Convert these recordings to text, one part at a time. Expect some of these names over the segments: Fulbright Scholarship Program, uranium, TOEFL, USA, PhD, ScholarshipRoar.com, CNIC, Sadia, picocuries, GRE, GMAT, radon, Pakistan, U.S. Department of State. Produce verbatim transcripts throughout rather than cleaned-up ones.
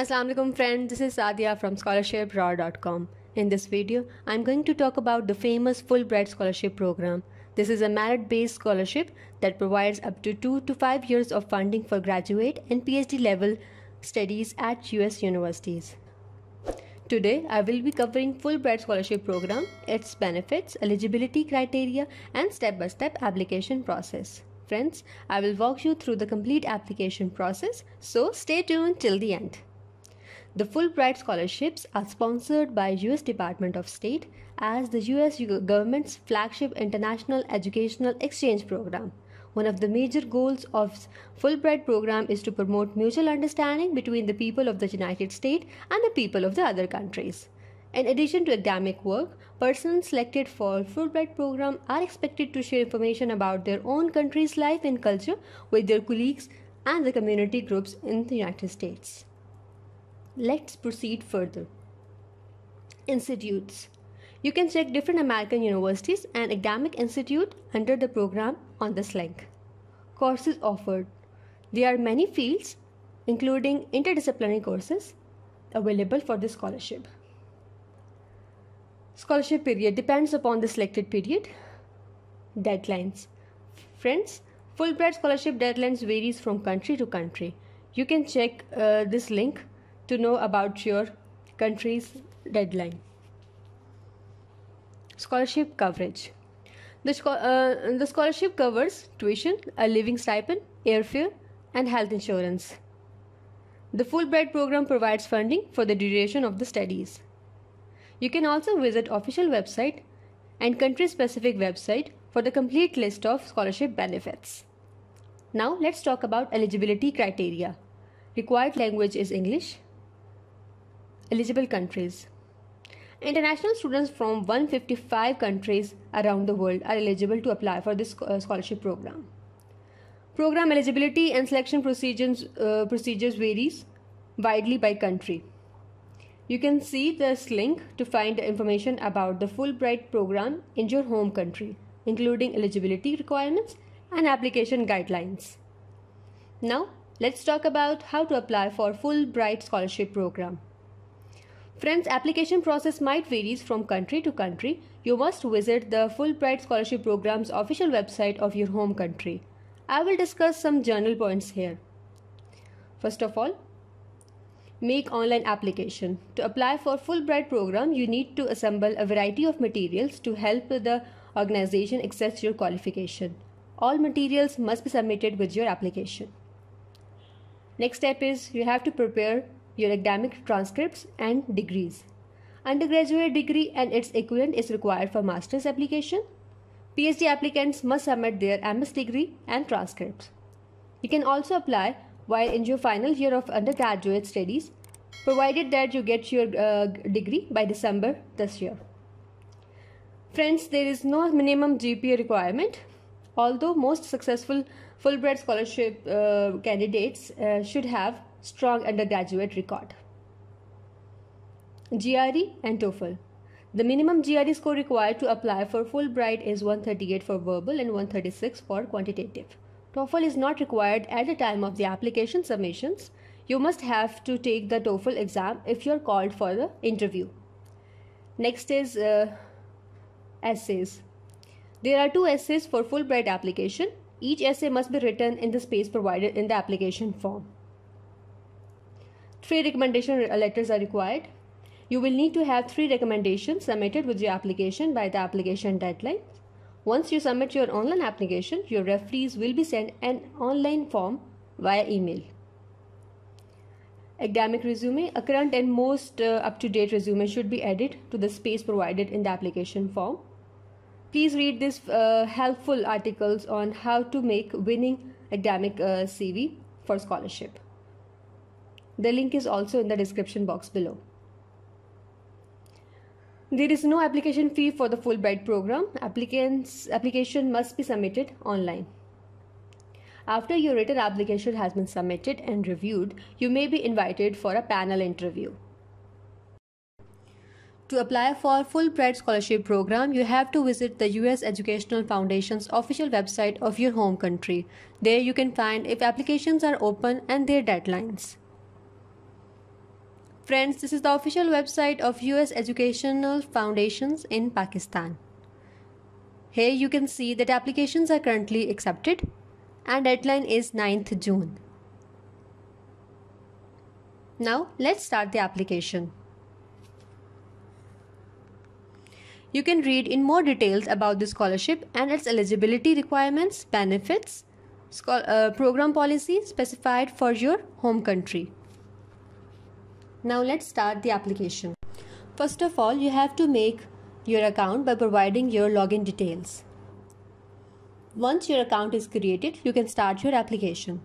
Assalamu alaikum friends, this is Sadia from scholarship roar dot com. In this video, I am going to talk about the famous Fulbright Scholarship Program. This is a merit-based scholarship that provides up to two to five years of funding for graduate and PhD level studies at U S universities. Today, I will be covering Fulbright Scholarship Program, its benefits, eligibility criteria and step-by-step application process. Friends, I will walk you through the complete application process, so stay tuned till the end. The Fulbright scholarships are sponsored by U S Department of State as the U S government's flagship international educational exchange program. One of the major goals of Fulbright program is to promote mutual understanding between the people of the United States and the people of the other countries. In addition to academic work, persons selected for Fulbright program are expected to share information about their own country's life and culture with their colleagues and the community groups in the United States. Let's proceed further. Institutes. You can check different American universities and academic institutes under the program on this link. Courses offered. There are many fields, including interdisciplinary courses, available for this scholarship. Scholarship period depends upon the selected period. Deadlines. Friends, Fulbright scholarship deadlines varies from country to country. You can check uh, this link to know about your country's deadline. Scholarship coverage. The, uh, the scholarship covers tuition, a living stipend, airfare, and health insurance. The Fulbright program provides funding for the duration of the studies. You can also visit official website and country-specific website for the complete list of scholarship benefits. Now let's talk about eligibility criteria. Required language is English. Eligible countries. International students from one hundred fifty-five countries around the world are eligible to apply for this scholarship program. Program eligibility and selection procedures, uh, procedures varies widely by country. You can see this link to find information about the Fulbright program in your home country, including eligibility requirements and application guidelines. Now, let's talk about how to apply for Fulbright Scholarship Program. Friends, application process might varies from country to country. You must visit the Fulbright Scholarship Program's official website of your home country. I will discuss some general points here. First of all, make online application. To apply for Fulbright program, you need to assemble a variety of materials to help the organization assess your qualification. All materials must be submitted with your application. Next step is you have to prepare your academic transcripts and degrees. Undergraduate degree and its equivalent is required for master's application. PhD applicants must submit their M S degree and transcripts. You can also apply while in your final year of undergraduate studies, provided that you get your uh, degree by December this year. Friends, there is no minimum G P A requirement, although most successful Fulbright scholarship uh, candidates uh, should have strong undergraduate record. G R E and TOEFL. The minimum G R E score required to apply for Fulbright is one thirty-eight for verbal and one thirty-six for quantitative. TOEFL is not required at the time of the application submissions. You must have to take the TOEFL exam if you are called for the interview. Next is uh, essays. There are two essays for Fulbright application. Each essay must be written in the space provided in the application form. Three recommendation letters are required. You will need to have three recommendations submitted with your application by the application deadline. Once you submit your online application, your referees will be sent an online form via email. Academic resume. A current and most uh, up-to-date resume should be added to the space provided in the application form. Please read these uh, helpful articles on how to make winning academic uh, C V for scholarship. The link is also in the description box below. There is no application fee for the Fulbright program. Applicants application must be submitted online. After your written application has been submitted and reviewed, you may be invited for a panel interview. To apply for Fulbright Scholarship Program, you have to visit the U S Educational Foundation's official website of your home country. There you can find if applications are open and their deadlines. Friends, this is the official website of U S Educational Foundations in Pakistan. Here you can see that applications are currently accepted and deadline is ninth June. Now let's start the application. You can read in more details about the scholarship and its eligibility requirements, benefits, uh, program policy specified for your home country. Now let's start the application. First of all, you have to make your account by providing your login details. Once your account is created, you can start your application.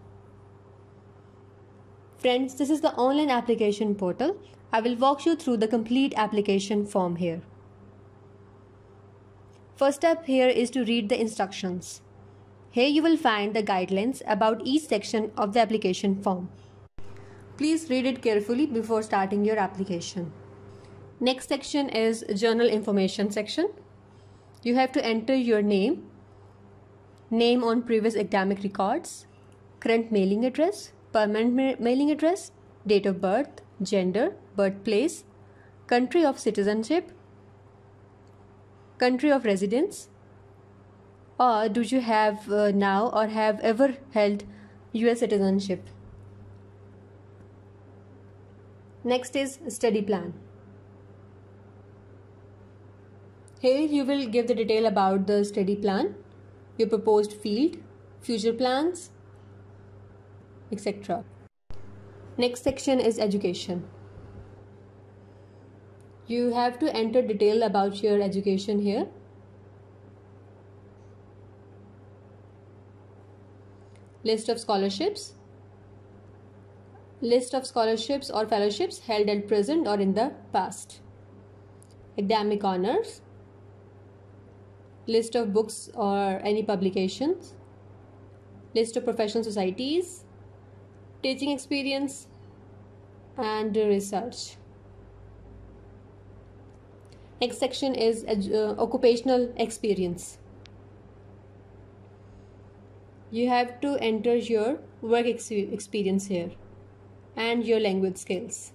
Friends, this is the online application portal. I will walk you through the complete application form here. First step here is to read the instructions. Here you will find the guidelines about each section of the application form. Please read it carefully before starting your application. Next section is general information section. You have to enter your name, name on previous academic records, current mailing address, permanent ma mailing address, date of birth, gender, birthplace, country of citizenship, country of residence, or do you have uh, now or have ever held U S citizenship. Next is study plan. Here you will give the detail about the study plan, your proposed field, future plans, et cetera. Next section is education. You have to enter detail about your education here. List of scholarships. List of scholarships or fellowships held at present or in the past. Academic honors. List of books or any publications. List of professional societies. Teaching experience and research. Next section is uh, occupational experience. You have to enter your work ex experience here and your language skills.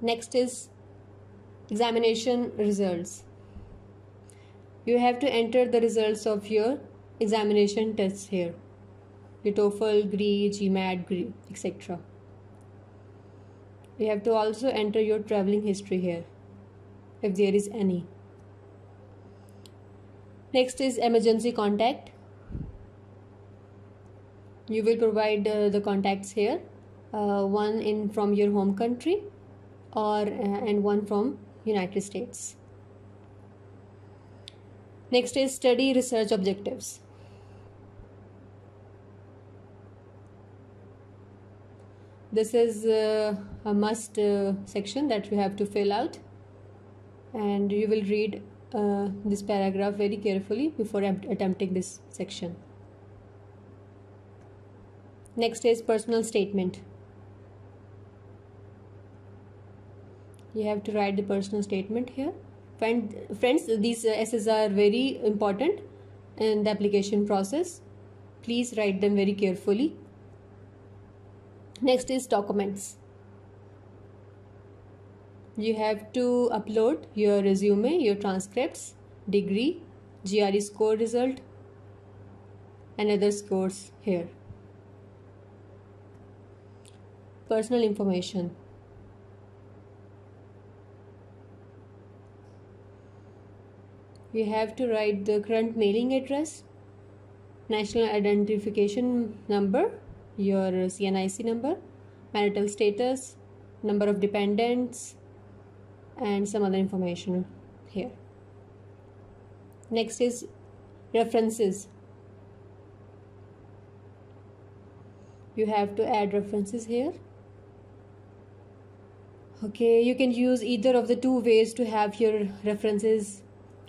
Next is examination results. You have to enter the results of your examination tests here. Your TOEFL, G R E, GMAT, et cetera. You have to also enter your traveling history here, if there is any. Next is emergency contact. You will provide uh, the contacts here, uh, one in from your home country, or uh, and one from United States. Next is study research objectives. This is uh, a must uh, section that you have to fill out, and you will read uh, this paragraph very carefully before attempting this section. Next is personal statement. You have to write the personal statement here. Friend, friends, these essays are very important in the application process. Please write them very carefully. Next is documents. You have to upload your resume, your transcripts, degree, G R E score result, and other scores here. Personal information. You have to write the current mailing address, national identification number, your C N I C number, marital status, number of dependents, and some other information here. Next is references. You have to add references here. Okay, you can use either of the two ways to have your references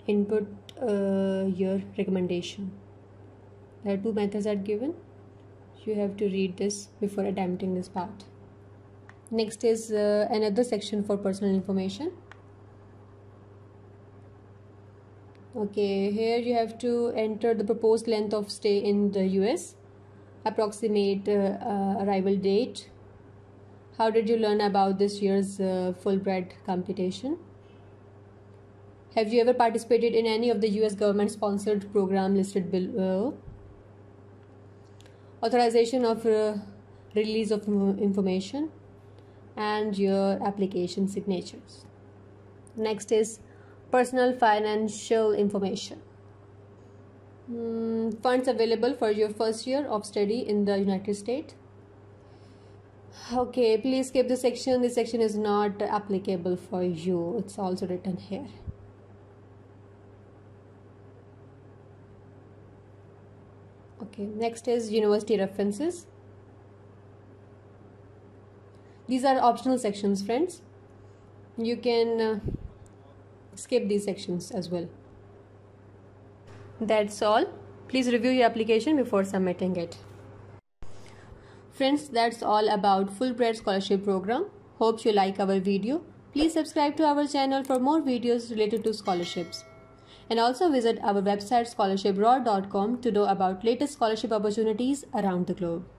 input uh, your recommendation. There are two methods that are given. You have to read this before attempting this part. Next is uh, another section for personal information. Okay, here you have to enter the proposed length of stay in the U S, approximate uh, uh, arrival date, How did you learn about this year's uh, Fulbright competition? Have you ever participated in any of the U S government-sponsored program listed below? Authorization of uh, release of information and your application signatures. Next is personal financial information. Mm, funds available for your first year of study in the United States. Okay, please skip this section. This section is not applicable for you. It's also written here. Okay, next is university references. These are optional sections, friends. You can uh, skip these sections as well. That's all. Please review your application before submitting it. Friends, that's all about Fulbright Scholarship Program. Hope you like our video. Please subscribe to our channel for more videos related to scholarships. And also visit our website scholarship roar dot com to know about latest scholarship opportunities around the globe.